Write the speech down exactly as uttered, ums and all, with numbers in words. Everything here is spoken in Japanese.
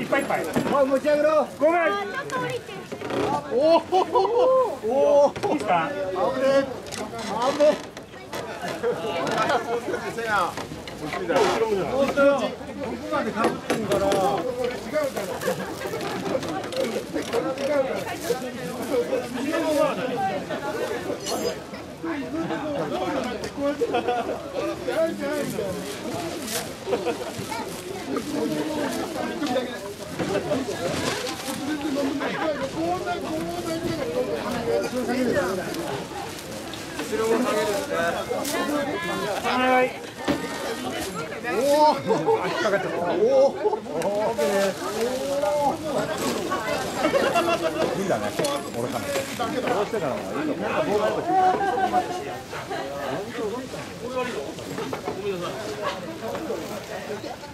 いっぱいいっぱい。はい、持ち上げろ。ごめん。おお。おお。いいか。危ねえ。危ねえ。はい。おお、引っかかった。おお、オッケー。おお、いいんだね。俺かね。どうしてからもいいのか。ボールが動いた。